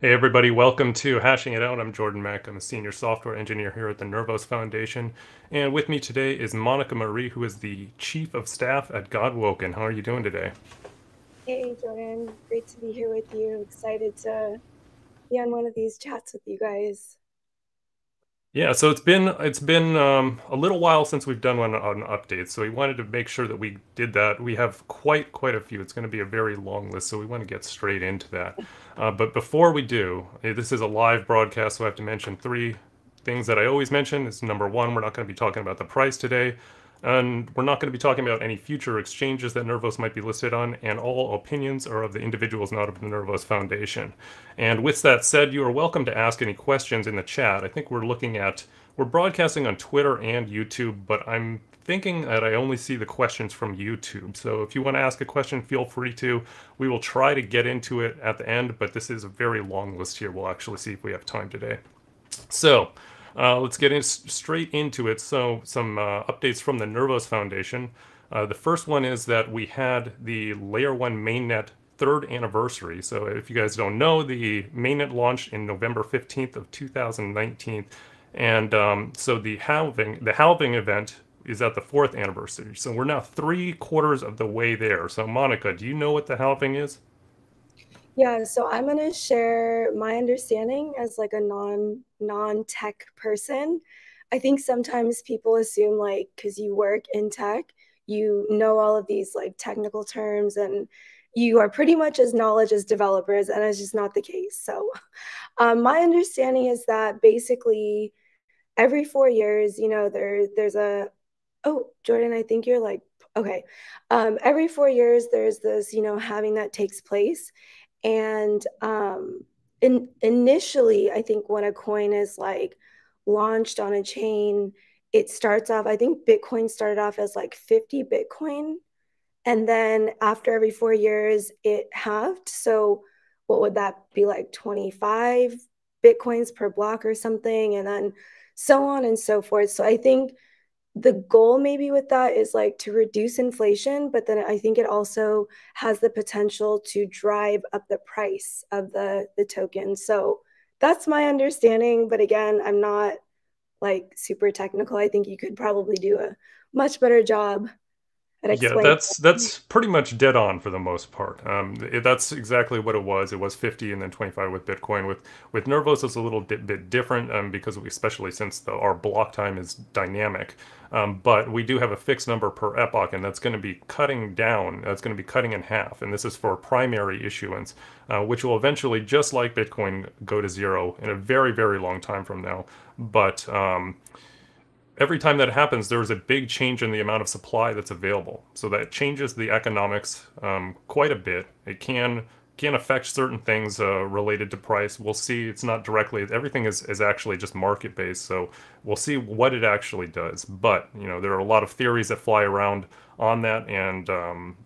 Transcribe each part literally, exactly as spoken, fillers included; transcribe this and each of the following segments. Hey everybody, welcome to Hashing It Out. I'm Jordan Mack. I'm a senior software engineer here at the Nervos Foundation. And with me today is Monica Marie, who is the chief of staff at Godwoken. How are you doing today? Hey Jordan, great to be here with you. Excited to be on one of these chats with you guys. Yeah, so it's been it's been um, a little while since we've done one on updates, so we wanted to make sure that we did that. We have quite quite a few. It's going to be a very long list, so we want to get straight into that. Uh, but before we do, this is a live broadcast, so I have to mention three things that I always mention. Is number one, we're not going to be talking about the price today, and we're not going to be talking about any future exchanges that Nervos might be listed on, and all opinions are of the individuals, not of the Nervos Foundation. And with that said, you are welcome to ask any questions in the chat. I think we're looking at, we're broadcasting on Twitter and YouTube, but I'm thinking that I only see the questions from YouTube. So if you want to ask a question, feel free to. We will try to get into it at the end, but this is a very long list here. We'll actually see if we have time today. So Uh, let's get in straight into it. So some uh, updates from the Nervos Foundation. Uh, the first one is that we had the Layer One Mainnet third anniversary. So if you guys don't know, the mainnet launched in November fifteenth of two thousand nineteen. And um, so the halving, the halving event is at the fourth anniversary. So we're now three quarters of the way there. So Monica, do you know what the halving is? Yeah, so I'm going to share my understanding as like a non, non-tech person. I think sometimes people assume like, because you work in tech, you know all of these like technical terms and you are pretty much as knowledgeable as developers, and it's just not the case. So um, my understanding is that basically every four years, you know, there there's a, oh, Jordan, I think you're like, okay. Um, every four years, there's this, you know, halving that takes place. And um, in, initially, I think when a coin is like launched on a chain, it starts off, I think Bitcoin started off as like fifty Bitcoin. And then after every four years, it halved. So what would that be, like twenty-five Bitcoins per block or something? And then so on and so forth. So I think the goal maybe with that is like to reduce inflation, but then I think it also has the potential to drive up the price of the, the token. So that's my understanding. But again, I'm not like super technical. I think you could probably do a much better job at explaining. Yeah, that's, that's pretty much dead on for the most part. Um, it, that's exactly what it was. It was fifty and then twenty-five with Bitcoin. With, with Nervos, it's a little di bit different um, because we, especially since the, our block time is dynamic. Um, but we do have a fixed number per epoch, and that's going to be cutting down. That's going to be cutting in half, and this is for primary issuance, uh, which will eventually, just like Bitcoin, go to zero in a very, very long time from now. But um, every time that happens, there's a big change in the amount of supply that's available. So that changes the economics um, quite a bit. It can can affect certain things uh, related to price. We'll see. It's not directly, everything is, is actually just market-based, so we'll see what it actually does. But, you know, there are a lot of theories that fly around on that, and um,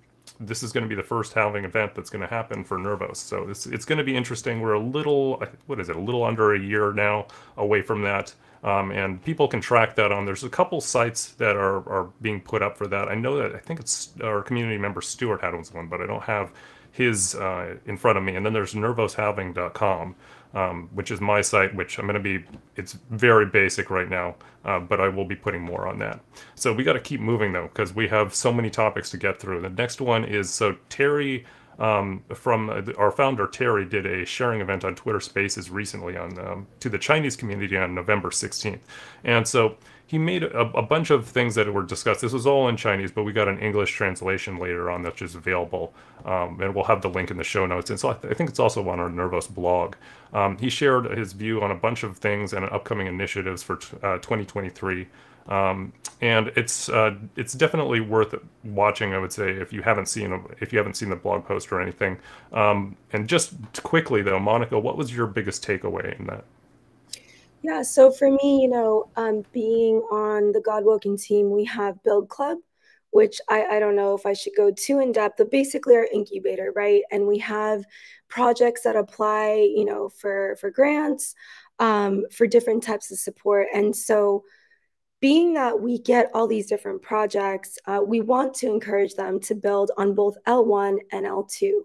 this is going to be the first halving event that's going to happen for Nervos. So it's, it's going to be interesting. We're a little, what is it, a little under a year now away from that, um, and people can track that on. There's a couple sites that are, are being put up for that. I know that, I think it's our community member Stuart had one, but I don't have his uh, in front of me. And then there's nervos halving dot com, um, which is my site, which I'm going to be, it's very basic right now, uh, but I will be putting more on that. So we got to keep moving though, because we have so many topics to get through. The next one is, so Terry um, from uh, our founder, Terry, did a sharing event on Twitter Spaces recently on um, to the Chinese community on November sixteenth. And so he made a, a bunch of things that were discussed. This was all in Chinese, but we got an English translation later on that's just available. Um, and we'll have the link in the show notes. And so I, th I think it's also on our Nervos blog. Um, he shared his view on a bunch of things and upcoming initiatives for uh, twenty twenty-three. Um, and it's uh, it's definitely worth watching, I would say, if you haven't seen a, if you haven't seen the blog post or anything. Um, and just quickly though, Monica, what was your biggest takeaway in that? Yeah, so for me, you know, um, being on the Godwoken team, we have Build Club, which I, I don't know if I should go too in depth, but basically our incubator, right? And we have projects that apply, you know, for, for grants, um, for different types of support. And so being that we get all these different projects, uh, we want to encourage them to build on both L one and L two.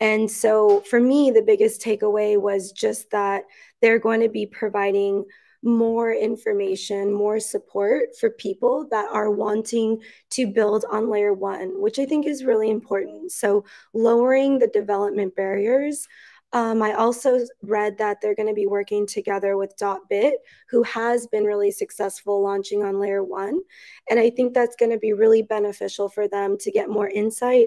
And so for me, the biggest takeaway was just that they're going to be providing more information, more support for people that are wanting to build on layer one, which I think is really important. So lowering the development barriers. Um, I also read that they're going to be working together with .bit, who has been really successful launching on layer one. And I think that's going to be really beneficial for them to get more insight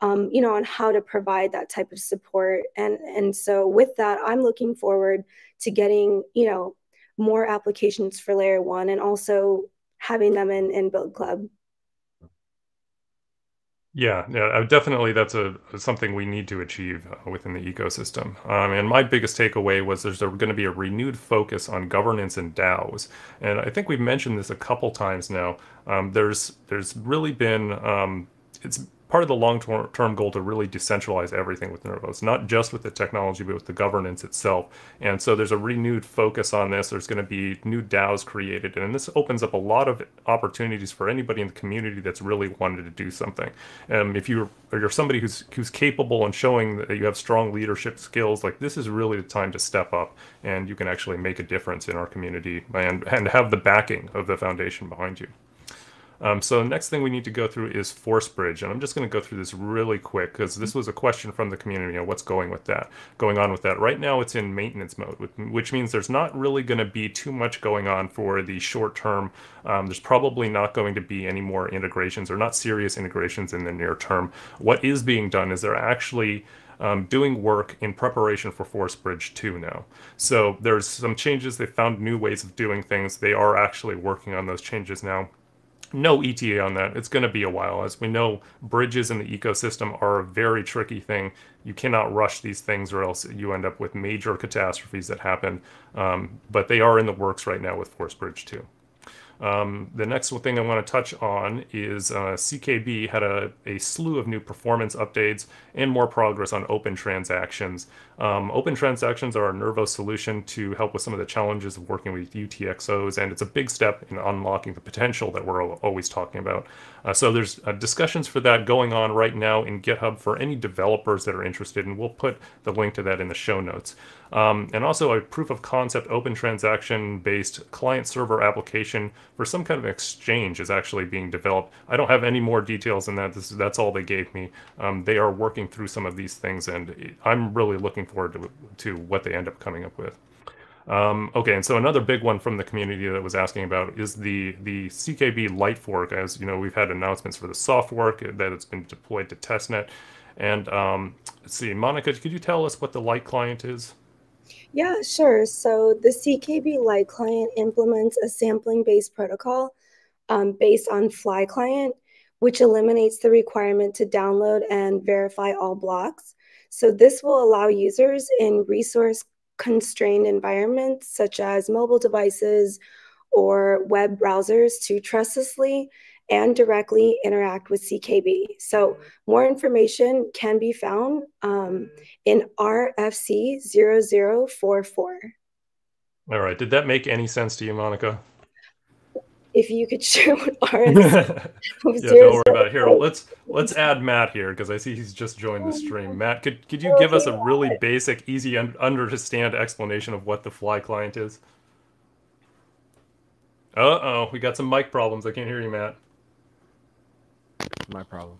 Um, you know, on how to provide that type of support. And, and so with that, I'm looking forward to getting, you know, more applications for layer one and also having them in, in Build Club. Yeah, yeah, definitely. That's a something we need to achieve within the ecosystem. Um, and my biggest takeaway was there's going to be a renewed focus on governance and DAOs. And I think we've mentioned this a couple times now. Um, there's, there's really been, um, it's, part of the long-term goal to really decentralize everything with Nervos, not just with the technology, but with the governance itself. And so there's a renewed focus on this. There's going to be new DAOs created, and this opens up a lot of opportunities for anybody in the community that's really wanted to do something. Um, if you're, or you're somebody who's who's capable and showing that you have strong leadership skills, like this is really the time to step up, and you can actually make a difference in our community and, and have the backing of the foundation behind you. Um, so the next thing we need to go through is Force Bridge, and I'm just going to go through this really quick because this was a question from the community. You know, what's going with that? Going on with that right now? It's in maintenance mode, which means there's not really going to be too much going on for the short term. Um, there's probably not going to be any more integrations or not serious integrations in the near term. What is being done is they're actually Um, doing work in preparation for Force Bridge two now. So there's some changes. They found new ways of doing things. They are actually working on those changes now. No E T A on that. It's going to be a while. As we know, bridges in the ecosystem are a very tricky thing. You cannot rush these things or else you end up with major catastrophes that happen. Um, but they are in the works right now with Force Bridge two. Um, the next thing I want to touch on is uh, C K B had a, a slew of new performance updates and more progress on open transactions. Um, open transactions are a Nervos solution to help with some of the challenges of working with U T X Os, and it's a big step in unlocking the potential that we're always talking about. Uh, so there's uh, discussions for that going on right now in GitHub for any developers that are interested, and we'll put the link to that in the show notes. Um, and also a proof of concept open transaction based client server application for some kind of exchange is actually being developed. I don't have any more details than that. This, that's all they gave me. Um, they are working through some of these things, and I'm really looking forward to, to what they end up coming up with. Um, okay, and so another big one from the community that was asking about is the the C K B light fork. As you know, we've had announcements for the soft fork that it's been deployed to testnet. And um, let's see, Monica, could you tell us what the light client is? Yeah, sure. So the C K B Lite client implements a sampling-based protocol um, based on FlyClient, which eliminates the requirement to download and verify all blocks. So this will allow users in resource-constrained environments, such as mobile devices or web browsers, to trustlessly and directly interact with C K B. So more information can be found um, in R F C zero zero four four. All right, did that make any sense to you, Monica? If you could share what R F C yeah, don't worry about it. Here, let's, let's add Matt here, because I see he's just joined the stream. Matt, could, could you give us a really basic, easy, un understand explanation of what the Fly client is? Uh-oh, we got some mic problems. I can't hear you, Matt. My problem.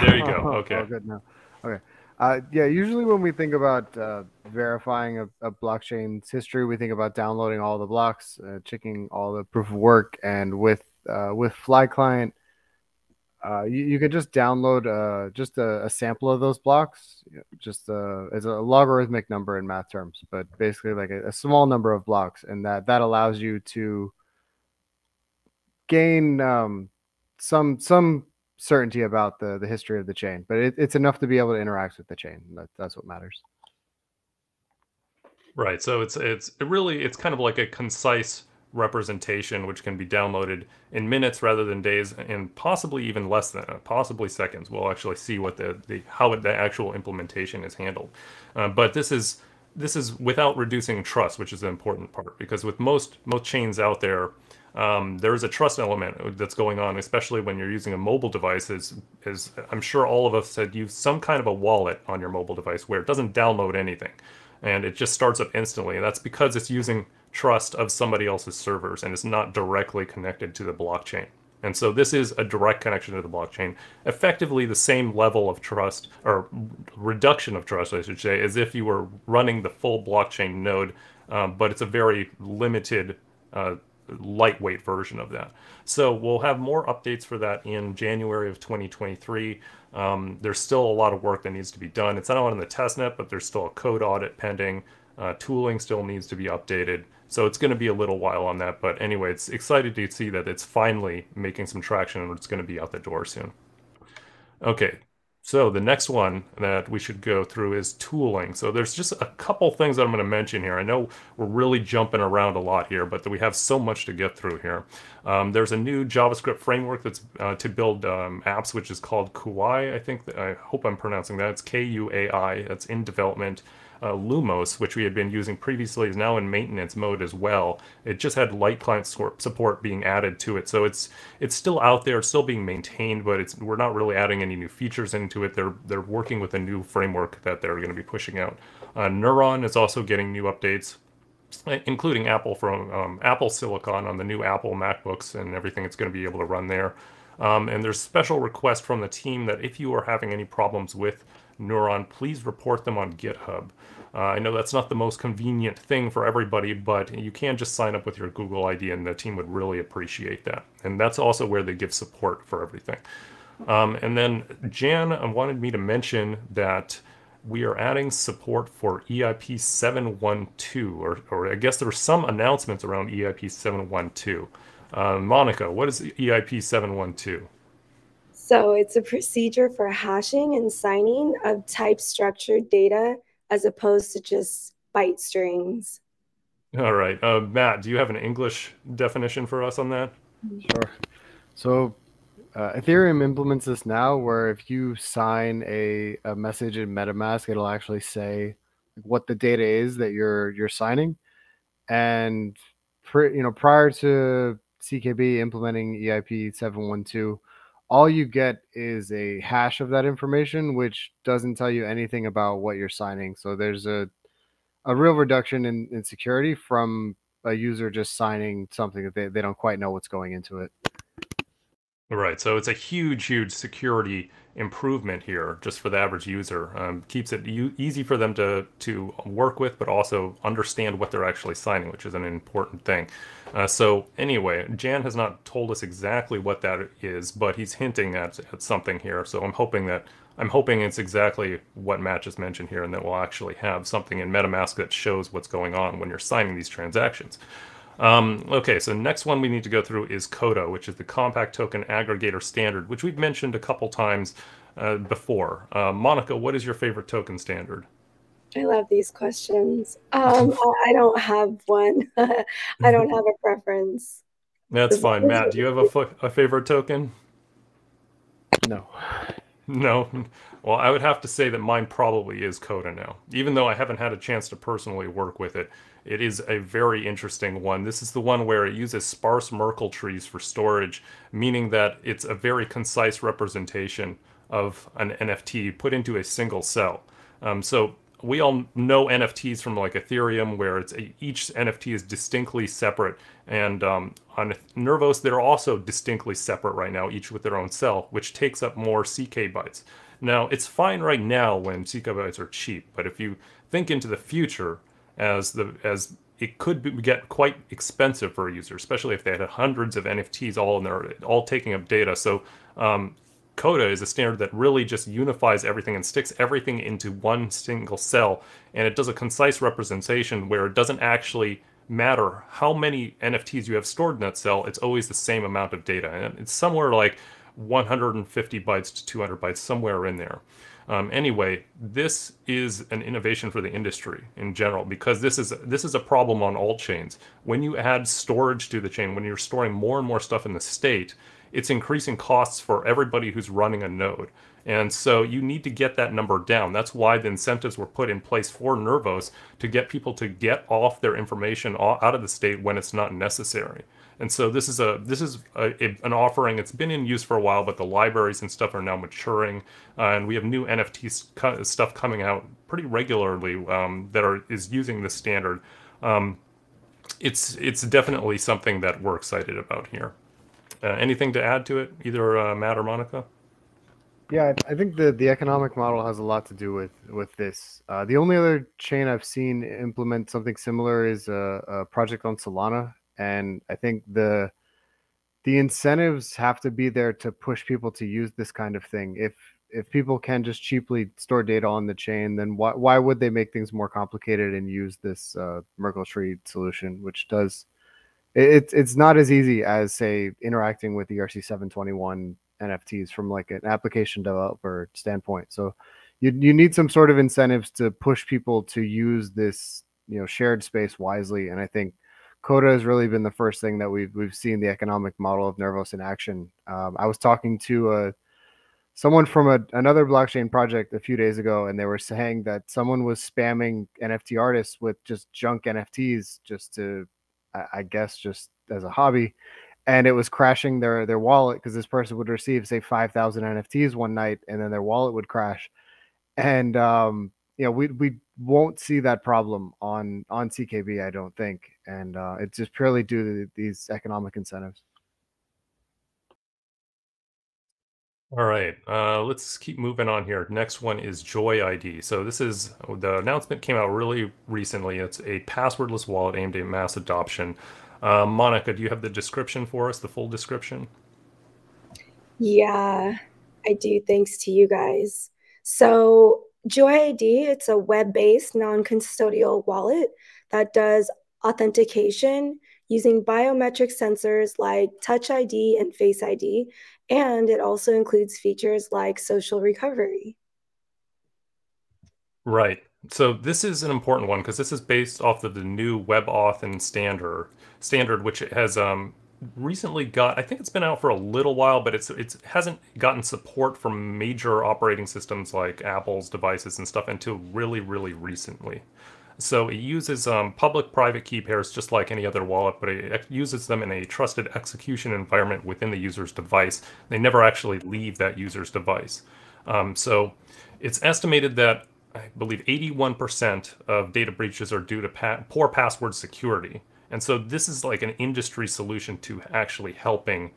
There you go. Okay. Oh, good now. Okay. Uh, yeah. Usually, when we think about uh, verifying a, a blockchain's history, we think about downloading all the blocks, uh, checking all the proof of work, and with uh, with FlyClient, uh, you, you can just download uh, just a, a sample of those blocks. Just uh, it's a logarithmic number in math terms, but basically like a, a small number of blocks, and that that allows you to gain um, some some. certainty about the the history of the chain, but it, it's enough to be able to interact with the chain. That, that's what matters, right? So it's it's it really it's kind of like a concise representation which can be downloaded in minutes rather than days, and possibly even less than possibly seconds. We'll actually see what the the how the actual implementation is handled, uh, but this is this is without reducing trust, which is the important part, because with most most chains out there, um, there is a trust element that's going on, especially when you're using a mobile device. Is, is I'm sure all of us had used some kind of a wallet on your mobile device where it doesn't download anything and it just starts up instantly. And that's because it's using trust of somebody else's servers and it's not directly connected to the blockchain. And so this is a direct connection to the blockchain, effectively the same level of trust, or reduction of trust, I should say, as if you were running the full blockchain node, um, but it's a very limited, uh, lightweight version of that. So we'll have more updates for that in January of twenty twenty-three. Um, there's still a lot of work that needs to be done. It's not on the testnet, but there's still a code audit pending. Uh, tooling still needs to be updated. So it's going to be a little while on that, but anyway, it's excited to see that it's finally making some traction and it's going to be out the door soon. Okay, so the next one that we should go through is tooling. So there's just a couple things that I'm going to mention here. I know we're really jumping around a lot here, but we have so much to get through here. Um, there's a new JavaScript framework that's uh, to build um, apps, which is called Kuai. I think, that, I hope I'm pronouncing that. It's K U A I, that's in development. Uh, Lumos, which we had been using previously, is now in maintenance mode as well. It just had light client support being added to it, so it's it's still out there, it's still being maintained, but it's we're not really adding any new features into it. They're they're working with a new framework that they're going to be pushing out. Uh, Neuron is also getting new updates, including Apple from um, Apple Silicon on the new Apple MacBooks and everything. It's going to be able to run there. Um, and there's special request from the team that if you are having any problems with Neuron, please report them on GitHub. Uh, I know that's not the most convenient thing for everybody, but you can just sign up with your Google I D and the team would really appreciate that. And that's also where they give support for everything. Um, and then Jan wanted me to mention that we are adding support for E I P seven one two, or, or I guess there were some announcements around E I P seven one two. Uh, Monica, what is E I P seven one two? So it's a procedure for hashing and signing of type structured data as opposed to just byte strings. All right. Uh, Matt, do you have an English definition for us on that? Sure. So uh, Ethereum implements this now where if you sign a, a message in MetaMask, it'll actually say what the data is that you're you're signing. And pr- you know, prior to C K B implementing E I P seven one two, all you get is a hash of that information, which doesn't tell you anything about what you're signing. So there's a a real reduction in, in security from a user just signing something that they, they don't quite know what's going into it. Right. So it's a huge, huge security improvement here just for the average user. Um, keeps it e- easy for them to, to work with, but also understand what they're actually signing, which is an important thing. Uh, so anyway, Jan has not told us exactly what that is, but he's hinting at, at something here. So I'm hoping that I'm hoping it's exactly what Matt just mentioned here, and that we'll actually have something in MetaMask that shows what's going on when you're signing these transactions. Um, okay, so next one we need to go through is CoTA, which is the Compact Token Aggregator Standard, which we've mentioned a couple times uh, before. Uh, Monica, what is your favorite token standard? I love these questions. Um, I don't have one. I don't have a preference. That's fine. Matt, do you have a, f a favorite token? No. No? Well, I would have to say that mine probably is CoTA now. Even though I haven't had a chance to personally work with it, it is a very interesting one. This is the one where it uses sparse Merkle trees for storage, meaning that it's a very concise representation of an N F T put into a single cell. Um, so we all know N F Ts from like Ethereum, where it's a, each N F T is distinctly separate. And um, on Nervos, they're also distinctly separate right now, each with their own cell, which takes up more C K bytes. Now, it's fine right now when C K bytes are cheap, but if you think into the future, as the as it could be, get quite expensive for a user, especially if they had hundreds of N F Ts all in there, all taking up data. So um, CoTA is a standard that really just unifies everything and sticks everything into one single cell, and it does a concise representation where it doesn't actually matter how many N F Ts you have stored in that cell. It's always the same amount of data, and it's somewhere like one hundred fifty bytes to two hundred bytes, somewhere in there. Um, anyway, this is an innovation for the industry in general, because this is this is a problem on all chains. When you add storage to the chain, when you're storing more and more stuff in the state, it's increasing costs for everybody who's running a node. And so you need to get that number down. That's why the incentives were put in place for Nervos to get people to get off their information out of the state when it's not necessary. And so this is a this is a, a, an offering. It's been in use for a while, but the libraries and stuff are now maturing, uh, and we have new N F T stuff coming out pretty regularly um, that are is using the standard. Um, it's it's definitely something that we're excited about here. Uh, anything to add to it, either uh, Matt or Monica? Yeah, I think the, the economic model has a lot to do with, with this. Uh, the only other chain I've seen implement something similar is a, a project on Solana. And I think the the incentives have to be there to push people to use this kind of thing. If if people can just cheaply store data on the chain, then why, why would they make things more complicated and use this uh, Merkle tree solution, which does... It, it's not as easy as, say, interacting with E R C seven twenty-one N F Ts from like an application developer standpoint. So you, you need some sort of incentives to push people to use this, you know, shared space wisely. And I think CoTA has really been the first thing that we've, we've seen the economic model of Nervos in action. Um, I was talking to a, someone from a, another blockchain project a few days ago, and they were saying that someone was spamming N F T artists with just junk N F Ts just to, I, I guess, just as a hobby. And it was crashing their, their wallet because this person would receive, say, five thousand N F Ts one night, and then their wallet would crash. And, um, you know, we, we won't see that problem on, on C K B, I don't think. And uh, it's just purely due to these economic incentives. All right, uh, let's keep moving on here. Next one is JoyID. So this is, the announcement came out really recently. It's a passwordless wallet aimed at mass adoption. Uh, Monica, do you have the description for us, the full description? Yeah, I do, thanks to you guys. So JoyID, it's a web-based non-custodial wallet that does authentication using biometric sensors like Touch I D and Face I D, and it also includes features like social recovery. Right. So this is an important one because this is based off of the new WebAuth and standard standard, which has um, recently got, I think it's been out for a little while, but it's it hasn't gotten support from major operating systems like Apple's devices and stuff until really, really recently. So it uses um, public-private key pairs just like any other wallet, but it uses them in a trusted execution environment within the user's device. They never actually leave that user's device. Um, so it's estimated that I believe eighty-one percent of data breaches are due to pa poor password security. And so this is like an industry solution to actually helping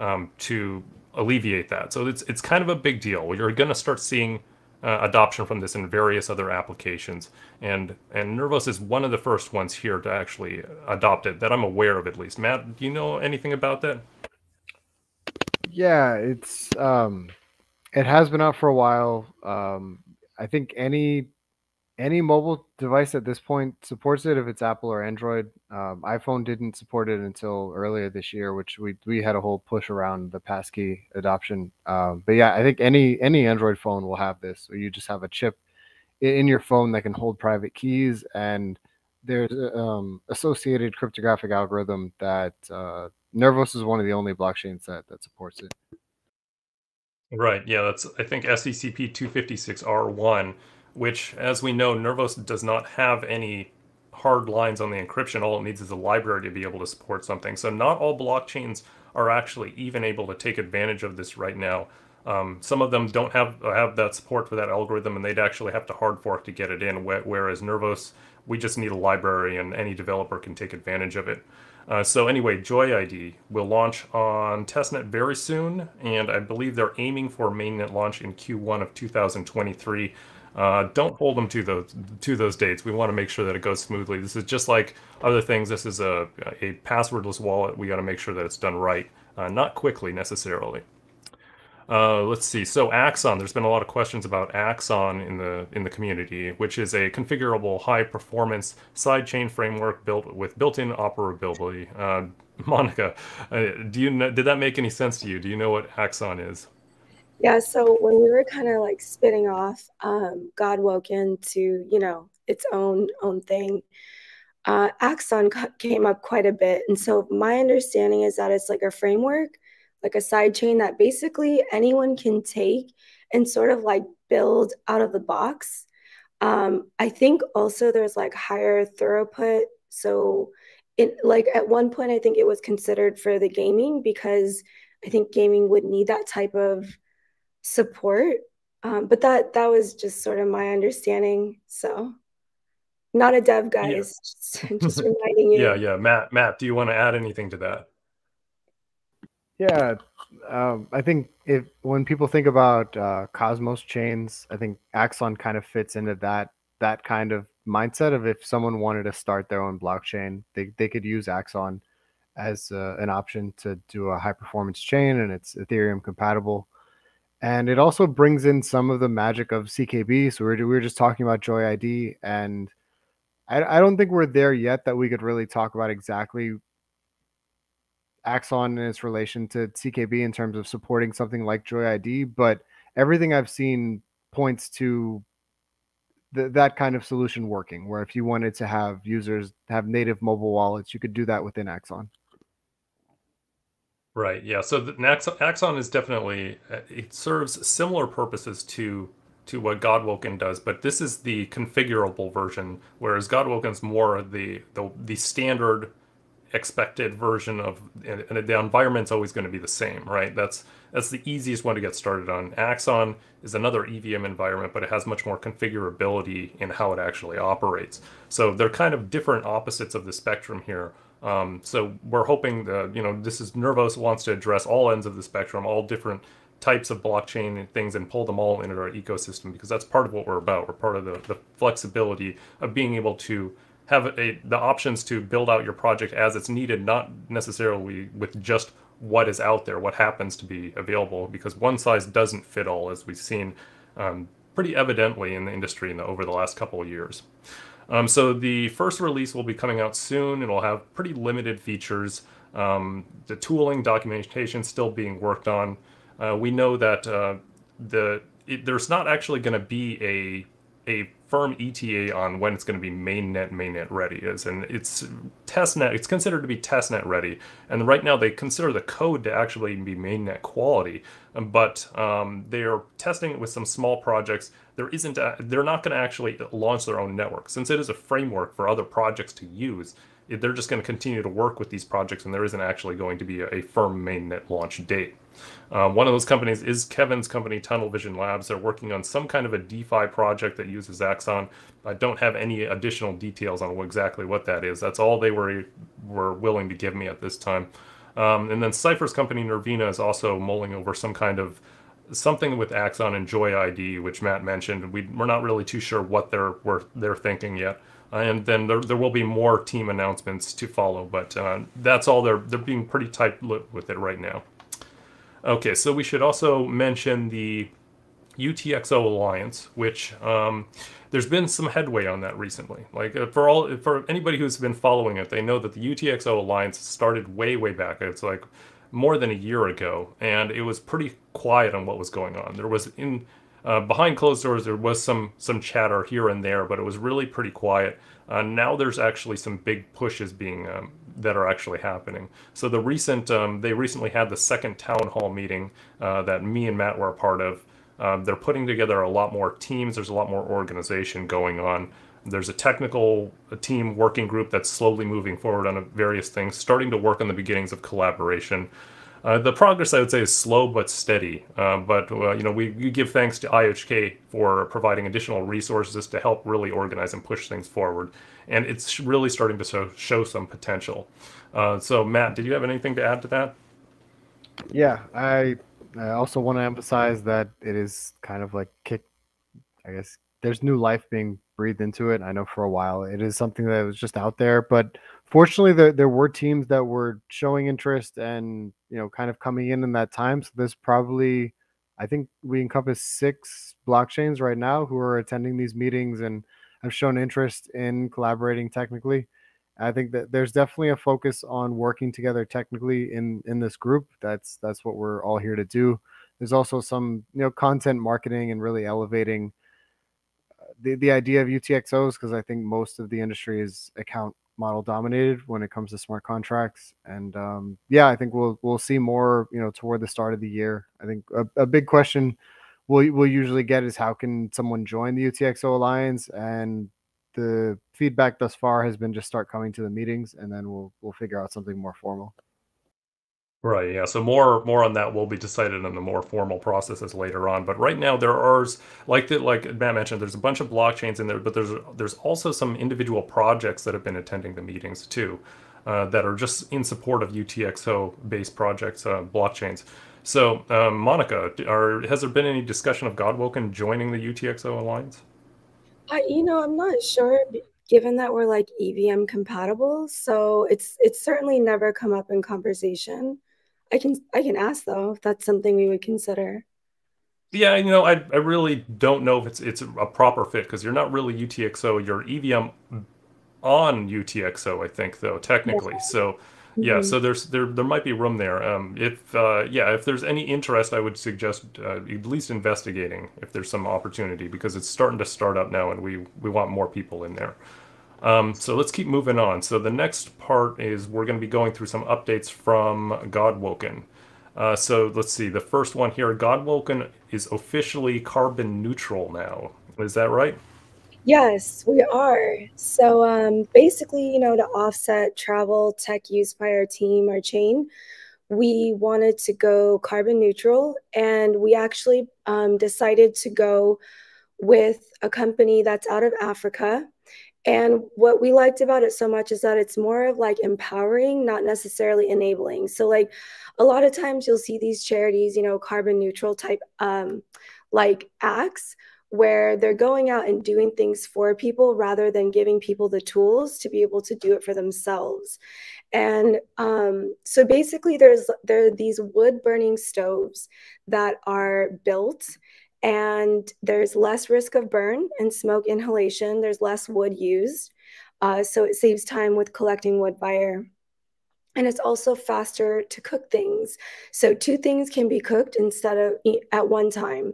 um, to alleviate that. So it's, it's kind of a big deal. You're going to start seeing uh, adoption from this in various other applications. And, and Nervos is one of the first ones here to actually adopt it, that I'm aware of at least. Matt, do you know anything about that? Yeah, it's um, it has been out for a while. Um, I think any any mobile device at this point supports it if it's Apple or Android. Um, iPhone didn't support it until earlier this year, which we we had a whole push around the passkey adoption. Um, but yeah, I think any any Android phone will have this, or you just have a chip in your phone that can hold private keys, and there's um, associated cryptographic algorithm that uh, Nervos is one of the only blockchains that that supports it. Right, yeah, that's, I think, S E C P two fifty-six R one, which, as we know, Nervos does not have any hard lines on the encryption. All it needs is a library to be able to support something. So not all blockchains are actually even able to take advantage of this right now. Um, some of them don't have have that support for that algorithm, and they'd actually have to hard fork to get it in, whereas Nervos, we just need a library, and any developer can take advantage of it. Uh, so anyway, JoyID will launch on testnet very soon, and I believe they're aiming for mainnet launch in Q one of two thousand twenty-three. Uh, don't hold them to those to those dates. We want to make sure that it goes smoothly. This is just like other things. This is a a passwordless wallet. We got to make sure that it's done right, uh, not quickly necessarily. Uh, let's see. So Axon, there's been a lot of questions about Axon in the in the community, which is a configurable, high-performance sidechain framework built with built-in operability. Uh, Monica, uh, do you know, did that make any sense to you? Do you know what Axon is? Yeah. So when we were kind of like spitting off um, Godwoken to you know its own own thing, uh, Axon came up quite a bit, and so my understanding is that it's like a framework, like a sidechain that basically anyone can take and sort of like build out of the box. Um, I think also there's like higher throughput. So it, like at one point, I think it was considered for the gaming because I think gaming would need that type of support. Um, but that that was just sort of my understanding. So not a dev, guys, yeah. just, just reminding you. Yeah, yeah. Matt, Matt, do you want to add anything to that? Yeah, um, I think if when people think about uh, Cosmos chains, I think Axon kind of fits into that that kind of mindset of if someone wanted to start their own blockchain, they, they could use Axon as uh, an option to do a high performance chain, and it's Ethereum compatible. And it also brings in some of the magic of C K B. So we we're, were just talking about JoyID, and I, I don't think we're there yet that we could really talk about exactly Axon and its relation to C K B in terms of supporting something like JoyID, but everything I've seen points to th that kind of solution working, where if you wanted to have users have native mobile wallets, you could do that within Axon. Right, yeah, so the, Axon, Axon is definitely, it serves similar purposes to to what Godwoken does, but this is the configurable version, whereas Godwoken's more the the, the standard expected version of, and the environment's always going to be the same, right? That's that's the easiest one to get started on. Axon is another E V M environment, but it has much more configurability in how it actually operates. So they're kind of different opposites of the spectrum here. Um, so we're hoping that, you know, this is Nervos wants to address all ends of the spectrum, all different types of blockchain and things, and pull them all into our ecosystem, because that's part of what we're about. We're part of the, the flexibility of being able to have a, the options to build out your project as it's needed, not necessarily with just what is out there, what happens to be available, because one size doesn't fit all, as we've seen um, pretty evidently in the industry in the, over the last couple of years. Um, so the first release will be coming out soon. It'll have pretty limited features. Um, the tooling, documentation still being worked on. Uh, we know that uh, the it, there's not actually going to be a a firm E T A on when it's going to be mainnet mainnet ready is, and it's testnet. It's considered to be testnet ready, and right now they consider the code to actually be mainnet quality. But um, they are testing it with some small projects. There isn't. A, they're not going to actually launch their own network, since it is a framework for other projects to use. They're just going to continue to work with these projects, and there isn't actually going to be a, a firm mainnet launch date. Uh, one of those companies is Kevin's company, Tunnel Vision Labs. They're working on some kind of a DeFi project that uses Axon. I don't have any additional details on what, exactly what that is. That's all they were were willing to give me at this time. Um, and then Cypher's company, Nervina, is also mulling over some kind of something with Axon and JoyID, which Matt mentioned. We, we're not really too sure what they're, what they're thinking yet. And then there, there will be more team announcements to follow, but uh, that's all. They're, they're being pretty tight-lipped with it right now. Okay, so we should also mention the U T X O Alliance, which um, there's been some headway on that recently. Like for all, for anybody who's been following it, they know that the U T X O Alliance started way, way back. It's like more than a year ago, and it was pretty quiet on what was going on. There was in uh, behind closed doors, there was some some chatter here and there, but it was really pretty quiet. Uh, now there's actually some big pushes being um, that are actually happening. So the recent, um, they recently had the second town hall meeting uh, that me and Matt were a part of. Um, they're putting together a lot more teams. There's a lot more organization going on. There's a technical a team working group that's slowly moving forward on various things, starting to work on the beginnings of collaboration. Uh, the progress, I would say, is slow but steady. Uh, but uh, you know, we, we give thanks to I H K for providing additional resources to help really organize and push things forward. And it's really starting to show, show some potential. Uh, so, Matt, did you have anything to add to that? Yeah, I, I also want to emphasize that it is kind of like kick. I guess there's new life being breathed into it. I know for a while it is something that was just out there, but fortunately, there, there were teams that were showing interest and, you know, kind of coming in in that time. So there's probably, I think we encompass six blockchains right now who are attending these meetings and have shown interest in collaborating technically. I think that there's definitely a focus on working together technically in, in this group. That's, that's what we're all here to do. There's also some, you know, content marketing and really elevating the, the idea of U T X Os, because I think most of the industry is account model dominated when it comes to smart contracts. And um, yeah, I think we'll we'll see more, you know, toward the start of the year. I think a, a big question we'll, we'll usually get is, how can someone join the U T X O Alliance? And the feedback thus far has been just start coming to the meetings, and then we'll we'll figure out something more formal. Right, yeah. So more more on that will be decided in the more formal processes later on. But right now there are, like the, like Matt mentioned, there's a bunch of blockchains in there, but there's there's also some individual projects that have been attending the meetings too, uh, that are just in support of U T X O-based projects, uh, blockchains. So uh, Monica, are, has there been any discussion of Godwoken joining the U T X O Alliance? I, you know, I'm not sure, given that we're like E V M compatible, so it's it's certainly never come up in conversation. I can I can ask though if that's something we would consider. Yeah, you know, I I really don't know if it's it's a proper fit, because you're not really U T X O, you're E V M on U T X O, I think, though, technically. Yeah. So yeah, mm-hmm. so there's there there might be room there. Um, if uh, yeah, if there's any interest, I would suggest uh, at least investigating if there's some opportunity, because it's starting to start up now, and we we want more people in there. Um, so let's keep moving on. So the next part is we're going to be going through some updates from Godwoken. Uh, so let's see, the first one here, Godwoken is officially carbon neutral now. Is that right? Yes, we are. So um, basically, you know, to offset travel tech used by our team, our chain, we wanted to go carbon neutral, and we actually um, decided to go with a company that's out of Africa. And what we liked about it so much is that it's more of like empowering, not necessarily enabling. So like a lot of times you'll see these charities, you know, carbon neutral type um, like acts where they're going out and doing things for people rather than giving people the tools to be able to do it for themselves. And um, so basically there's there are these wood burning stoves that are built, and there's less risk of burn and smoke inhalation. There's less wood used. Uh, so it saves time with collecting wood fire. And it's also faster to cook things. So two things can be cooked instead of at one time.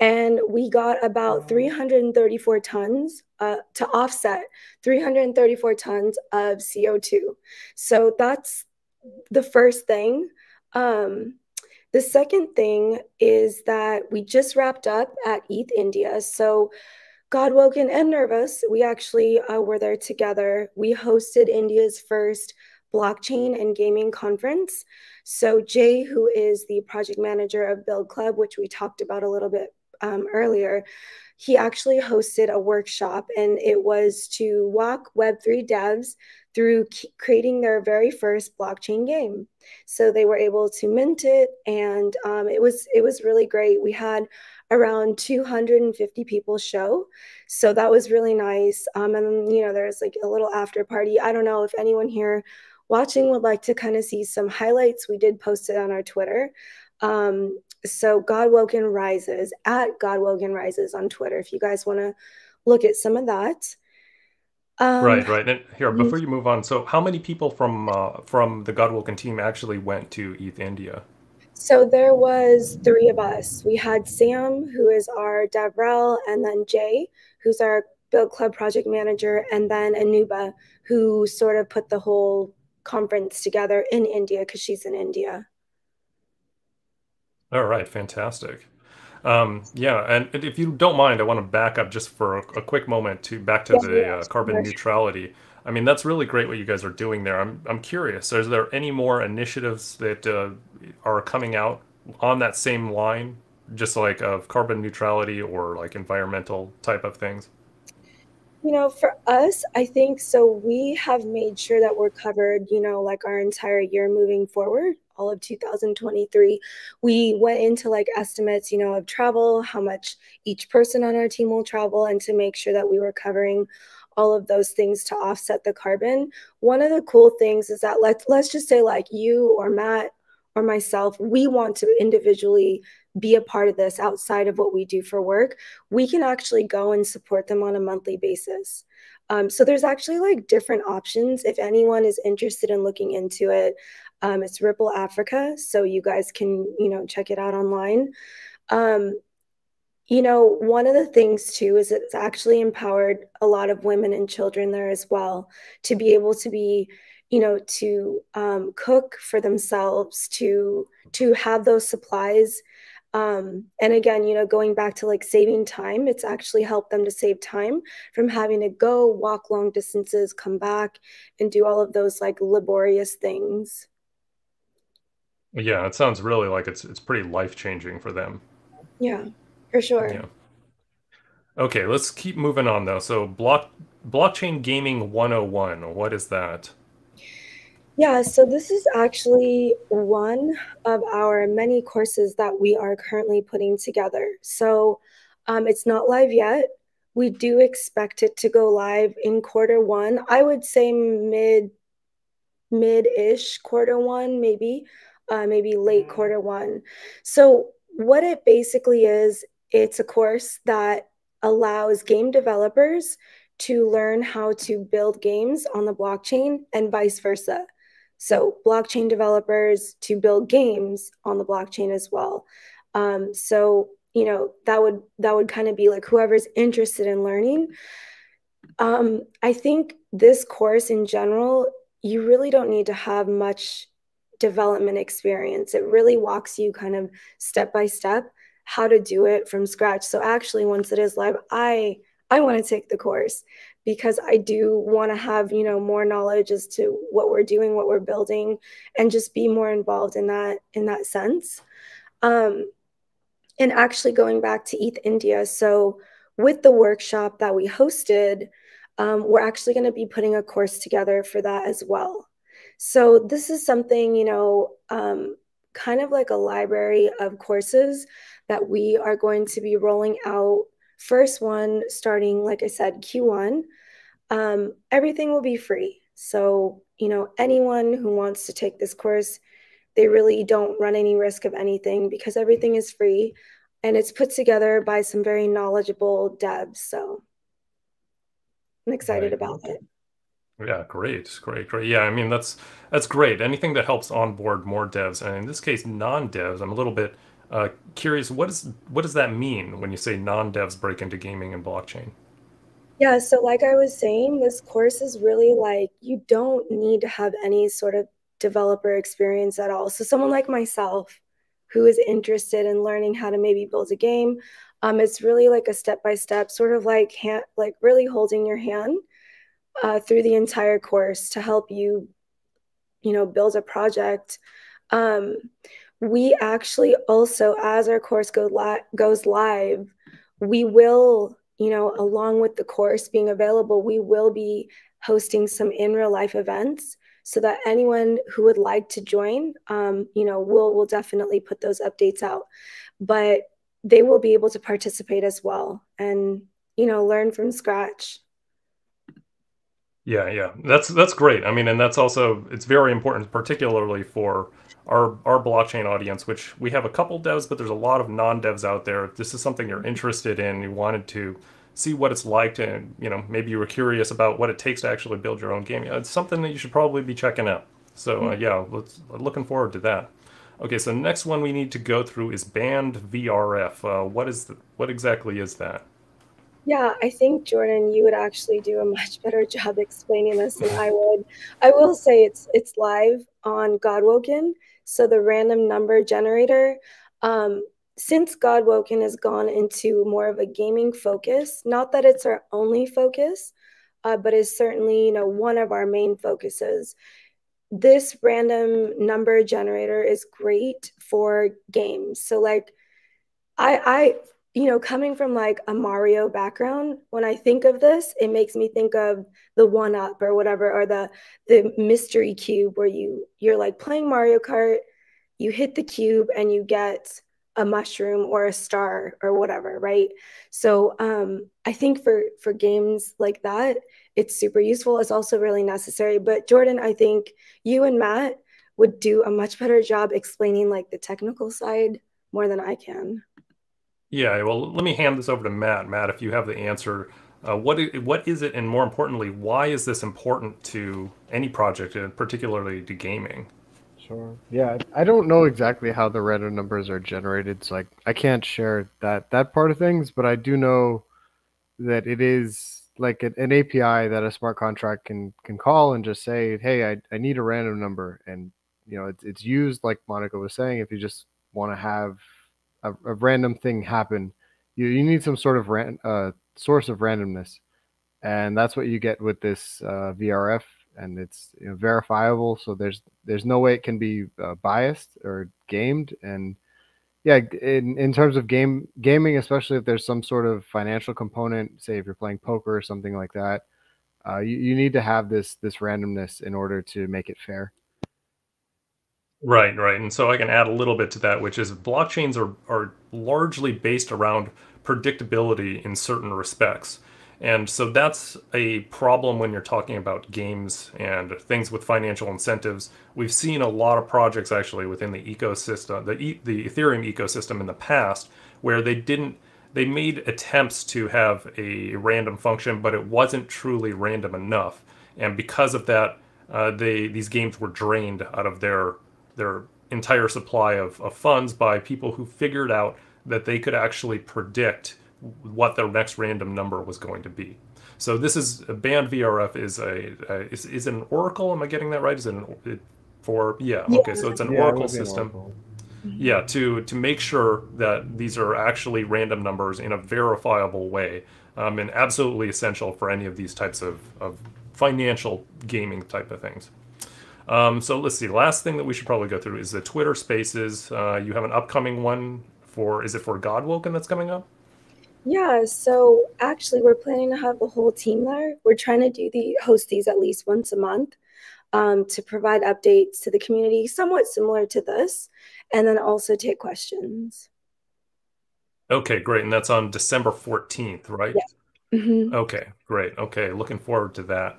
And we got about three hundred thirty-four tons uh, to offset three hundred thirty-four tons of C O two. So that's the first thing. Um, The second thing is that we just wrapped up at E T H India. So Godwoken and Nervos, we actually uh, were there together. We hosted India's first blockchain and gaming conference. So Jay, who is the project manager of Build Club, which we talked about a little bit um, earlier, he actually hosted a workshop, and it was to walk Web three devs through creating their very first blockchain game. So they were able to mint it, and um, it was it was really great. We had around two hundred fifty people show, so that was really nice. Um, and you know, there's like a little after party. I don't know if anyone here watching would like to kind of see some highlights. We did post it on our Twitter. Um, so Godwoken Rises, at Godwoken Rises on Twitter, if you guys want to look at some of that. Um, right, right. And here, before you move on, so how many people from uh, from the Godwoken team actually went to E T H India? So there was three of us. We had Sam, who is our DevRel, and then Jay, who's our Build Club project manager, and then Anuba, who sort of put the whole conference together in India because she's in India. All right, fantastic. Um, yeah, and if you don't mind, I want to back up just for a, a quick moment to back to yes, the yes, uh, carbon yes. neutrality. I mean, that's really great what you guys are doing there. I'm I'm curious, are there any more initiatives that uh, are coming out on that same line, just like of carbon neutrality or like environmental type of things? You know, for us, I think so. We have made sure that we're covered, you know, like our entire year moving forward. All of two thousand twenty-three, we went into like estimates, you know, of travel, how much each person on our team will travel, and to make sure that we were covering all of those things to offset the carbon. One of the cool things is that let's let's just say like you or Matt or myself, we want to individually be a part of this outside of what we do for work. We can actually go and support them on a monthly basis. Um, so there's actually like different options if anyone is interested in looking into it. Um, it's Ripple Africa, so you guys can, you know, check it out online. Um, you know, one of the things too is it's actually empowered a lot of women and children there as well to be able to be, you know, to um, cook for themselves, to to have those supplies Um, and again, you know, going back to like saving time, it's actually helped them to save time from having to go walk long distances, come back and do all of those like laborious things. Yeah, it sounds really like it's, it's pretty life-changing for them. Yeah, for sure. Yeah. Okay, let's keep moving on though. So block, blockchain gaming one oh one, what is that? Yeah, so this is actually one of our many courses that we are currently putting together. So um, it's not live yet. We do expect it to go live in quarter one. I would say mid, mid-ish quarter one, maybe, uh, maybe late quarter one. So what it basically is, it's a course that allows game developers to learn how to build games on the blockchain and vice versa. So blockchain developers to build games on the blockchain as well. Um, so, you know, that would that would kind of be like whoever's interested in learning. Um, I think this course in general, you really don't need to have much development experience. It really walks you kind of step by step how to do it from scratch. So actually, once it is live, I I want to take the course because I do want to have, you know, more knowledge as to what we're doing, what we're building, and just be more involved in that in that sense. Um, and actually going back to E T H India, so with the workshop that we hosted, um, we're actually going to be putting a course together for that as well. So this is something, you know, um, kind of like a library of courses that we are going to be rolling out. First one starting, like I said, Q one, um, everything will be free. So, you know, anyone who wants to take this course, they really don't run any risk of anything because everything is free and it's put together by some very knowledgeable devs. So I'm excited right. about it. Yeah, great, great, great. Yeah, I mean, that's that's great. Anything that helps onboard more devs, and in this case, non-devs, I'm a little bit Uh, curious, what is what does that mean when you say non-devs break into gaming and blockchain? Yeah, so like I was saying, this course is really like you don't need to have any sort of developer experience at all. So someone like myself who is interested in learning how to maybe build a game, um, it's really like a step-by-step, sort of like hand, like really holding your hand uh, through the entire course to help you, you know, build a project. Um, We actually also, as our course go li goes live, we will, you know, along with the course being available, we will be hosting some in real life events so that anyone who would like to join, um, you know, we'll, we'll definitely put those updates out, but they will be able to participate as well and, you know, learn from scratch. Yeah, yeah, that's that's great. I mean, and that's also, it's very important, particularly for our our blockchain audience, which we have a couple devs, but there's a lot of non-devs out there. If this is something you're interested in, you wanted to see what it's like to, you know, maybe you were curious about what it takes to actually build your own game. Yeah, it's something that you should probably be checking out. So uh, yeah, let's, looking forward to that. Okay, so the next one we need to go through is Band V R F. Uh, what is the, what exactly is that? Yeah, I think, Jordan, you would actually do a much better job explaining this than I would. I will say it's it's live on Godwoken, so the random number generator. Um, since Godwoken has gone into more of a gaming focus, not that it's our only focus, uh, but is certainly, you know, one of our main focuses. This random number generator is great for games. So, like, I... I you know, coming from like a Mario background, when I think of this, it makes me think of the one-up or whatever, or the the mystery cube where you you're like playing Mario Kart, you hit the cube and you get a mushroom or a star or whatever, right? So um, I think for for games like that, it's super useful. It's also really necessary. But Jordan, I think you and Matt would do a much better job explaining like the technical side more than I can. Yeah, well, let me hand this over to Matt. Matt, if you have the answer, uh, what what is it, and more importantly, why is this important to any project, and particularly to gaming? Sure. Yeah, I don't know exactly how the random numbers are generated, so I, I can't share that, that part of things, but I do know that it is like an, an A P I that a smart contract can, can call and just say, hey, I, I need a random number. And, you know, it, it's used, like Monica was saying, if you just want to have a, a random thing happen. You, you need some sort of ran, uh, source of randomness. And that's what you get with this uh, V R F. And it's, you know, verifiable. So there's there's no way it can be uh, biased or gamed. And yeah, in, in terms of game gaming, especially if there's some sort of financial component, say if you're playing poker or something like that, uh, you, you need to have this this randomness in order to make it fair. Right, right. And so I can add a little bit to that, which is blockchains are, are largely based around predictability in certain respects. And so that's a problem when you're talking about games and things with financial incentives. We've seen a lot of projects actually within the ecosystem, the, e the Ethereum ecosystem in the past, where they didn't, they made attempts to have a random function, but it wasn't truly random enough. And because of that, uh, they, these games were drained out of their, their entire supply of, of funds by people who figured out that they could actually predict what their next random number was going to be. So this is Band V R F is a, a is, is an oracle. Am I getting that right? Is it an, it, for yeah, yeah? Okay, so it's an yeah, oracle it system. An oracle. Yeah, to to make sure that these are actually random numbers in a verifiable way, um, and absolutely essential for any of these types of of financial gaming type of things. Um, so let's see. Last thing that we should probably go through is the Twitter Spaces. Uh, you have an upcoming one for is it for Godwoken that's coming up? Yeah, so actually we're planning to have a whole team there. We're trying to do the host these at least once a month um, to provide updates to the community, somewhat similar to this, and then also take questions. Okay, great. And that's on December fourteenth, right? Yeah. Mm-hmm. Okay, great. Okay, looking forward to that.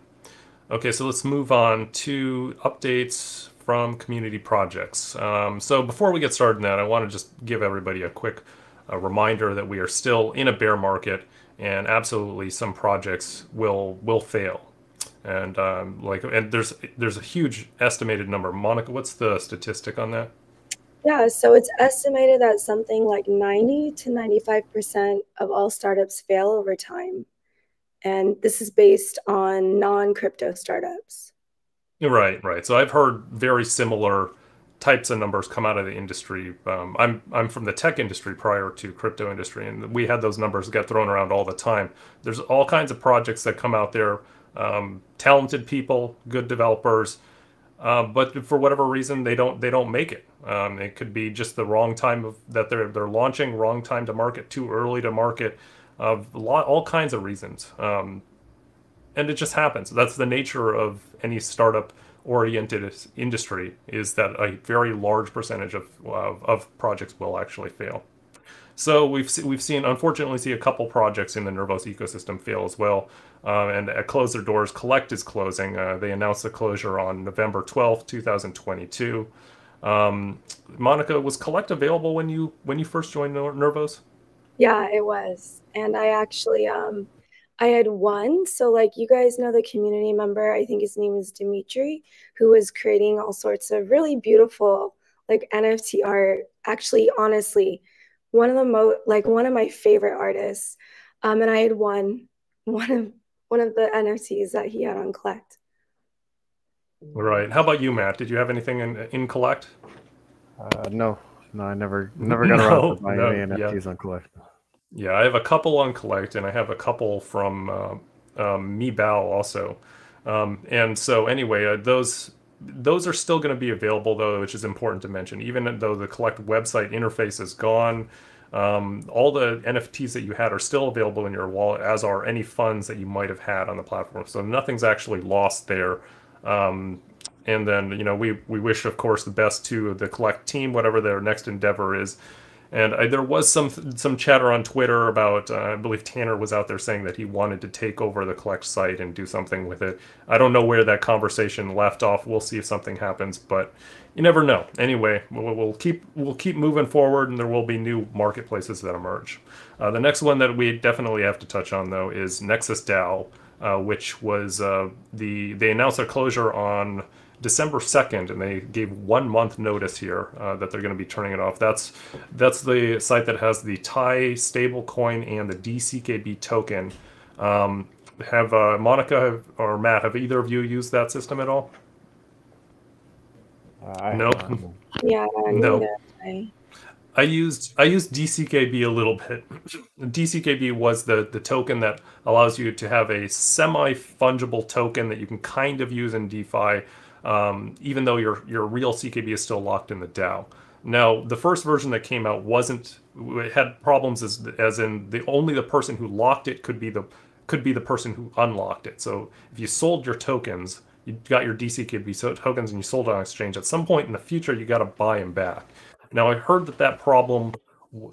Okay, so let's move on to updates from community projects. Um, so before we get started in that, I want to just give everybody a quick a reminder that we are still in a bear market, and absolutely some projects will will fail, and um, like and there's there's a huge estimated number. Monica, what's the statistic on that? Yeah, so it's estimated that something like ninety to ninety-five percent of all startups fail over time, and this is based on non-crypto startups. Right, right. So I've heard very similar types of numbers come out of the industry. Um, I'm I'm from the tech industry prior to crypto industry, and we had those numbers get thrown around all the time. There's all kinds of projects that come out there, um, talented people, good developers, uh, but for whatever reason they don't they don't make it. Um, it could be just the wrong time of that they're they're launching, wrong time to market, too early to market, of uh, lot all kinds of reasons, um, and it just happens. That's the nature of any startup oriented industry, is that a very large percentage of, of of projects will actually fail. So we've we've seen, unfortunately, see a couple projects in the Nervos ecosystem fail as well, uh, and uh, close their doors. Collect is closing. Uh, they announced the closure on November twelfth two thousand twenty-two. Um, Monica, was Collect available when you when you first joined Nervos? Yeah, it was, and I actually. Um... I had one, so like you guys know the community member, I think his name is Dimitri, who was creating all sorts of really beautiful like N F T art. Actually, honestly, one of the most like one of my favorite artists. Um, and I had one, one of one of the N F Ts that he had on Collect. Right. How about you, Matt? Did you have anything in in Collect? Uh, no, no, I never never got around to buying any N F Ts on Collect. Yeah, I have a couple on Collect, and I have a couple from uh, um, Mi Bao also. Um, and so anyway, uh, those those are still going to be available, though, which is important to mention. Even though the Collect website interface is gone, um, all the N F Ts that you had are still available in your wallet, as are any funds that you might have had on the platform. So nothing's actually lost there. Um, and then, you know, we, we wish, of course, the best to the Collect team, whatever their next endeavor is. And I, there was some some chatter on Twitter about, uh, I believe Tanner was out there saying that he wanted to take over the Collect site and do something with it. I don't know where that conversation left off. We'll see if something happens, but you never know. Anyway, we'll, we'll keep we'll keep moving forward, and there will be new marketplaces that emerge. Uh, the next one that we definitely have to touch on, though, is NexisDAO, uh, which was uh, the they announced their closure on December second, and they gave one month notice here uh, that they're going to be turning it off. That's that's the site that has the T A I stablecoin and the D C K B token. Um, have uh, Monica have, or Matt, have either of you used that system at all? Uh, I no. Yeah. I no. I I used I used D C K B a little bit. D C K B was the, the token that allows you to have a semi-fungible token that you can kind of use in DeFi, um, even though your, your real C K B is still locked in the DAO. Now, the first version that came out wasn't, it had problems as, as in the only the person who locked it could be the could be the person who unlocked it. So if you sold your tokens, you got your D C K B tokens and you sold it on exchange, at some point in the future, you got to buy them back. Now, I heard that that problem,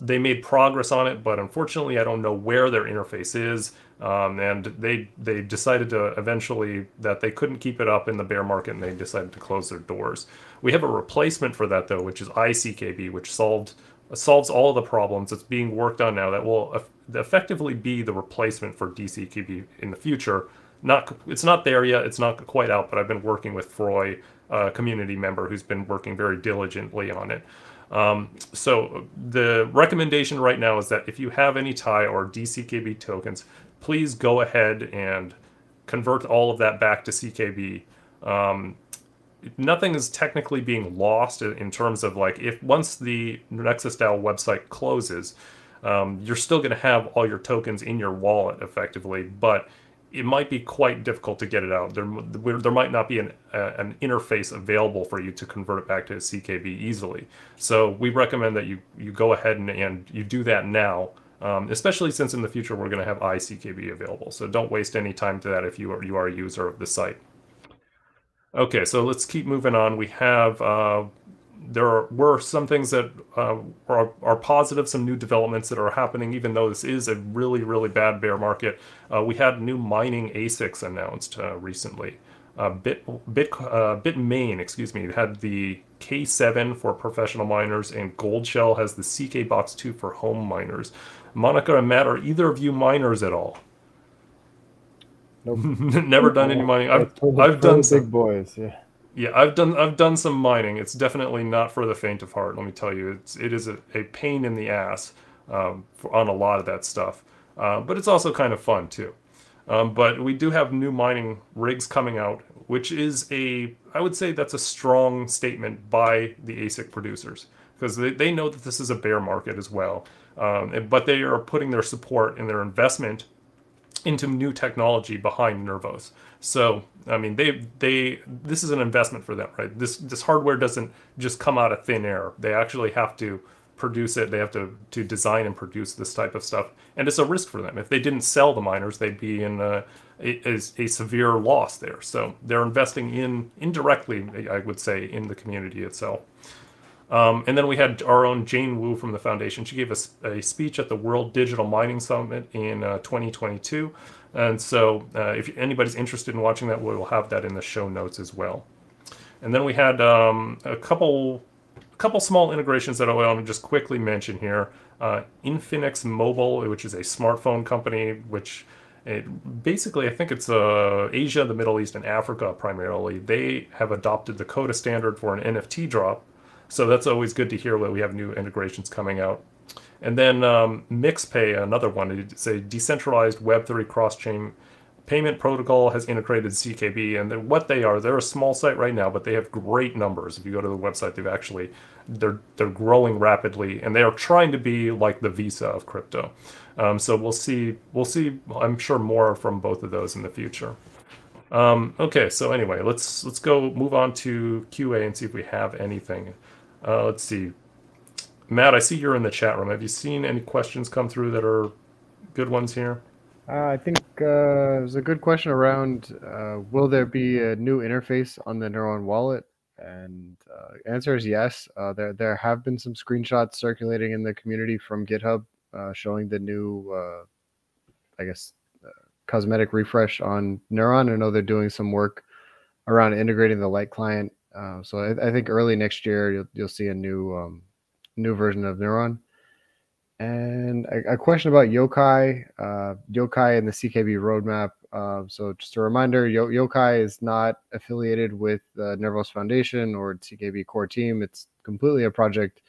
they made progress on it, but unfortunately, I don't know where their interface is. Um, and they they decided to eventually that they couldn't keep it up in the bear market, and they decided to close their doors. We have a replacement for that, though, which is i C K B, which solved solves all of the problems. It's being worked on now. That will effectively be the replacement for D C K B in the future. Not, it's not there yet. It's not quite out, but I've been working with Froy, a community member who's been working very diligently on it. Um, so the recommendation right now is that if you have any T A I or D C K B tokens, please go ahead and convert all of that back to C K B. Um, nothing is technically being lost in terms of, like, if once the NexisDAO website closes, um, you're still going to have all your tokens in your wallet effectively, but it might be quite difficult to get it out. There, there might not be an, uh, an interface available for you to convert it back to C K B easily. So we recommend that you, you go ahead and, and you do that now, um, especially since in the future we're going to have i C K B available. So don't waste any time to that if you are, you are a user of the site. Okay, so let's keep moving on. We have, uh, there are, were some things that uh, are, are positive, some new developments that are happening, even though this is a really, really bad bear market. Uh, we had new mining A SICs announced uh, recently. Uh, Bit, Bit, uh, Bitmain, excuse me, had the K seven for professional miners, and Goldshell has the C K Box two for home miners. Monica and Matt, are either of you miners at all? Nope. Never done any mining. I've, I've done some big boys, yeah. Yeah, I've done I've done some mining. It's definitely not for the faint of heart. Let me tell you, it's it is a, a pain in the ass um, for, on a lot of that stuff. Uh, but it's also kind of fun too. Um, but we do have new mining rigs coming out, which is a I would say that's a strong statement by the A SIC producers, because they they know that this is a bear market as well. Um, and, but they are putting their support and their investment into new technology behind Nervos. So, I mean, they they this is an investment for them, right? This this hardware doesn't just come out of thin air. They actually have to produce it. They have to to design and produce this type of stuff, and it's a risk for them. If they didn't sell the miners, they'd be in a, a, a severe loss there. So they're investing in indirectly, I would say, in the community itself. Um, and then we had our own Jane Wu from the foundation. She gave us a, a speech at the World Digital Mining Summit in uh, twenty twenty-two. And so uh, if anybody's interested in watching that, we'll have that in the show notes as well. And then we had um, a couple a couple small integrations that I want to just quickly mention here. Uh, Infinix Mobile, which is a smartphone company, which it, basically I think it's uh, Asia, the Middle East, and Africa primarily. They have adopted the CoTA standard for an N F T drop. So that's always good to hear that we have new integrations coming out. And then um, MixPay, another one, it's a decentralized Web three cross-chain payment protocol, has integrated C K B. And what they are, they're a small site right now, but they have great numbers. If you go to the website, they've actually, they're, they're growing rapidly, and they are trying to be like the Visa of crypto. Um, so we'll see, we'll see, I'm sure, more from both of those in the future. Um, okay, so anyway, let's, let's go move on to Q A and see if we have anything. Uh, let's see. Matt, I see you're in the chat room. Have you seen any questions come through that are good ones here? Uh, I think uh, there's a good question around, uh, will there be a new interface on the Neuron wallet? And uh, answer is yes. Uh, there, there have been some screenshots circulating in the community from GitHub uh, showing the new, uh, I guess, uh, cosmetic refresh on Neuron. I know they're doing some work around integrating the Light client. Uh, so I, I think early next year you'll you'll see a new um, new version of Neuron. And a, a question about Yokai, uh, Yokai and the C K B roadmap. Uh, so just a reminder, Yo Yokai is not affiliated with the Nervos Foundation or C K B core team. It's completely a project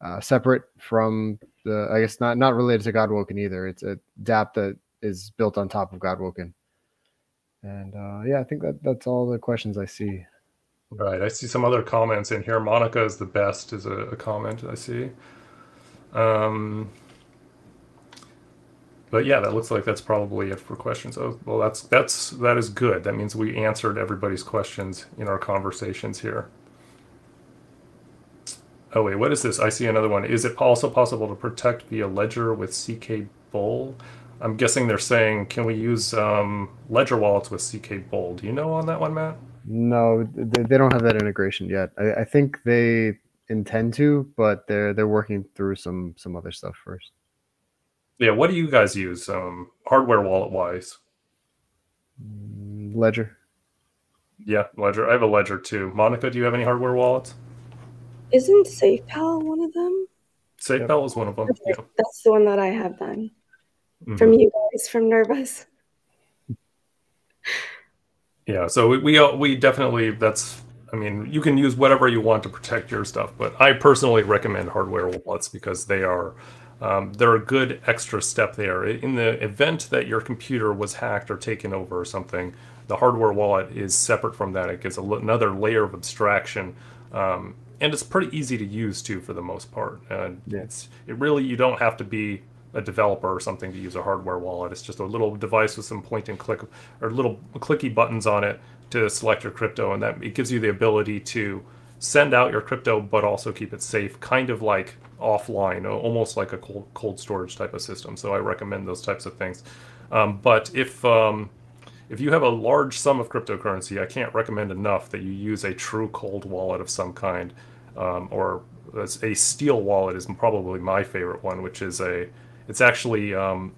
uh, separate from the, I guess not not related to Godwoken either. It's a dApp that is built on top of Godwoken. And uh, yeah, I think that that's all the questions I see. Right, I see some other comments in here. Monica is the best is a, a comment I see. Um, but yeah, that looks like that's probably it for questions. Oh, well, that's that's that is good. That means we answered everybody's questions in our conversations here. Oh wait, what is this? I see another one. Is it also possible to protect via Ledger with C K Bull? I'm guessing they're saying, can we use um, Ledger wallets with C K Bull? Do you know on that one, Matt? No, they, they don't have that integration yet. I, I think they intend to, but they're they're working through some some other stuff first. Yeah, what do you guys use um, hardware wallet wise? Ledger. Yeah, Ledger. I have a Ledger too. Monica, do you have any hardware wallets? Isn't SafePal one of them? SafePal is one of them. Okay. Yeah. That's the one that I have then. Mm-hmm. From you guys, from Nervos. Yeah, so we, we we definitely, that's, I mean, you can use whatever you want to protect your stuff, but I personally recommend hardware wallets because they are, um, they're a good extra step there. In the event that your computer was hacked or taken over or something, the hardware wallet is separate from that. It gives a, another layer of abstraction. Um, And it's pretty easy to use too, for the most part. Uh, yeah. It's it really you don't have to be a developer or something to use a hardware wallet. It's just a little device with some point and click or little clicky buttons on it to select your crypto, and that it gives you the ability to send out your crypto but also keep it safe, kind of like offline, almost like a cold cold storage type of system. So I recommend those types of things. Um, but if um, If you have a large sum of cryptocurrency, I can't recommend enough that you use a true cold wallet of some kind, um, or a steel wallet is probably my favorite one, which is a, it's actually, um,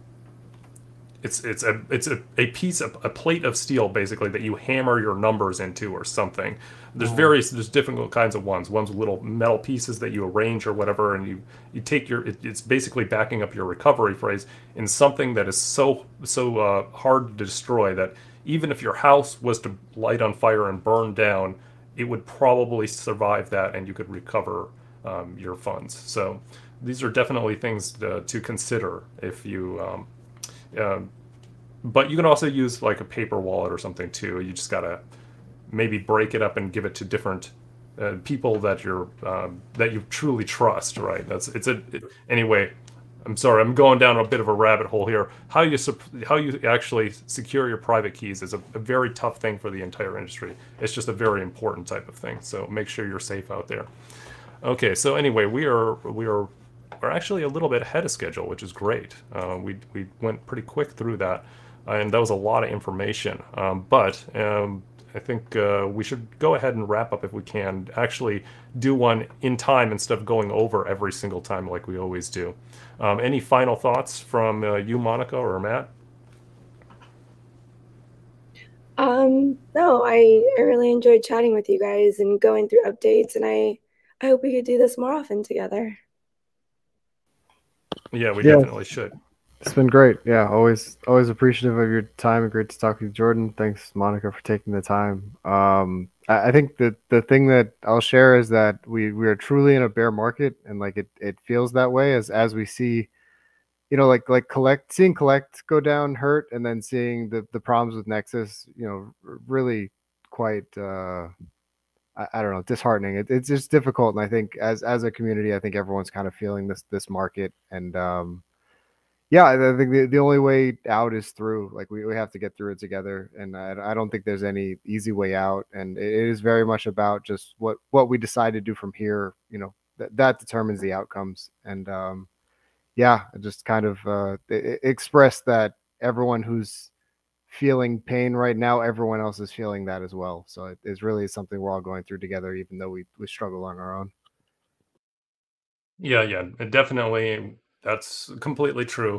it's it's a it's a, a piece of a plate of steel basically that you hammer your numbers into or something. There's various there's different kinds of ones. Ones with little metal pieces that you arrange or whatever, and you you take your it, it's basically backing up your recovery phrase in something that is so so uh, hard to destroy that even if your house was to light on fire and burn down, it would probably survive that, and you could recover um, your funds. So these are definitely things to, to consider if you. Um, Uh, but you can also use like a paper wallet or something too. You just gotta maybe break it up and give it to different uh, people that you're um, that you truly trust, right? That's it's a it, anyway. I'm sorry, I'm going down a bit of a rabbit hole here. How you how you actually secure your private keys is a, a very tough thing for the entire industry. It's just a very important type of thing. So make sure you're safe out there. Okay. So anyway, we are we are. We're actually a little bit ahead of schedule, which is great. Uh, we, we went pretty quick through that, and that was a lot of information. Um, but um, I think uh, we should go ahead and wrap up if we can. Actually do one in time instead of going over every single time like we always do. Um, any final thoughts from uh, you, Monica, or Matt? Um, no, I, I really enjoyed chatting with you guys and going through updates, and I, I hope we could do this more often together. Yeah, we yeah. definitely should. It's been great. Yeah, always always appreciative of your time. Great to talk to you, Jordan. Thanks, Monica, for taking the time. Um, I, I think that the thing that I'll share is that we we are truly in a bear market, and like it it feels that way as as we see, you know, like like collect seeing collect go down, hurt, and then seeing the the problems with Nexus, you know, really quite uh, I, I don't know, disheartening. It, it's just difficult. And I think as, as a community, I think everyone's kind of feeling this, this market. And um, yeah, I, I think the, the only way out is through, like we, we have to get through it together. And I, I don't think there's any easy way out. And it, it is very much about just what, what we decide to do from here, you know, th that determines the outcomes. And um, yeah, just kind of uh, express that everyone who's feeling pain right now, everyone else is feeling that as well. So it is really something we're all going through together, even though we, we struggle on our own. Yeah, yeah, definitely. That's completely true.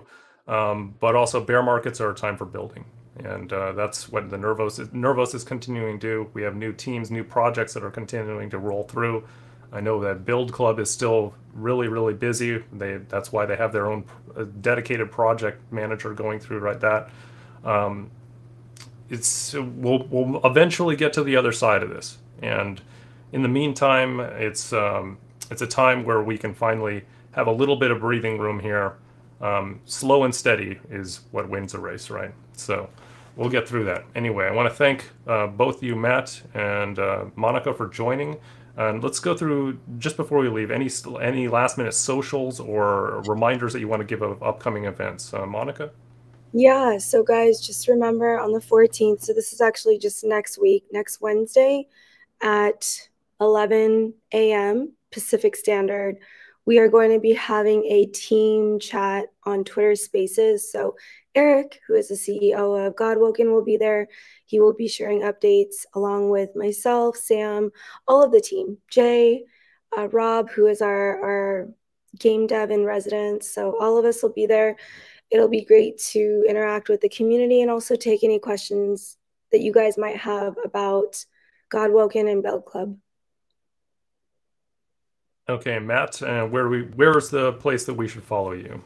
Um, but also bear markets are a time for building. And uh, that's what the Nervos is, Nervos is continuing to do. We have new teams, new projects that are continuing to roll through. I know that Build Club is still really, really busy. They That's why they have their own dedicated project manager going through right that. Um, It's we'll, we'll eventually get to the other side of this, and in the meantime, it's um, it's a time where we can finally have a little bit of breathing room here. Um, slow and steady is what wins a race, right? So we'll get through that. Anyway, I want to thank uh, both you, Matt and uh, Monica, for joining. And let's go through, just before we leave, any any last minute socials or reminders that you want to give of upcoming events. Uh, Monica? Yeah, so guys, just remember on the fourteenth, so this is actually just next week, next Wednesday at eleven A M Pacific Standard, we are going to be having a team chat on Twitter Spaces. So Eric, who is the C E O of Godwoken, will be there. He will be sharing updates along with myself, Sam, all of the team, Jay, uh, Rob, who is our, our game dev in residence. So all of us will be there. It'll be great to interact with the community and also take any questions that you guys might have about Godwoken and Build Club. Okay, Matt, uh, where we where's the place that we should follow you?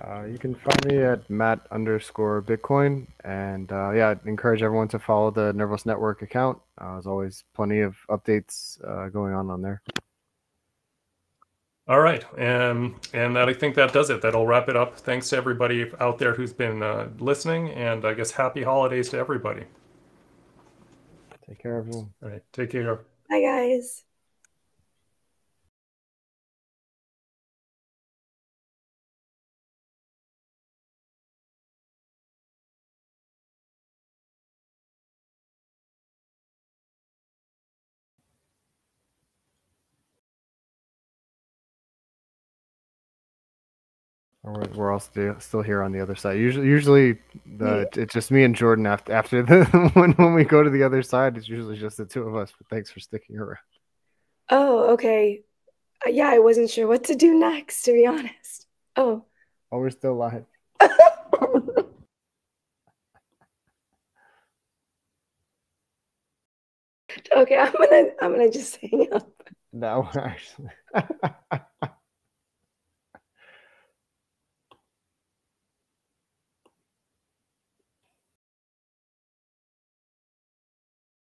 Uh, you can find me at Matt underscore Bitcoin, and uh, yeah, I'd encourage everyone to follow the Nervos Network account. Uh, there's always plenty of updates uh, going on on there. All right, and and that, I think that does it. That'll wrap it up. Thanks to everybody out there who's been uh, listening, and I guess happy holidays to everybody. Take care, everyone. All right, take care. Bye, guys. We're all st still here on the other side. Usually, usually the, yeah. It's just me and Jordan after, after the, when, when we go to the other side. It's usually just the two of us, but thanks for sticking around. Oh, okay. Uh, yeah, I wasn't sure what to do next, to be honest. Oh. Oh, we're still live. Okay, I'm gonna, I'm gonna just hang up. No, actually.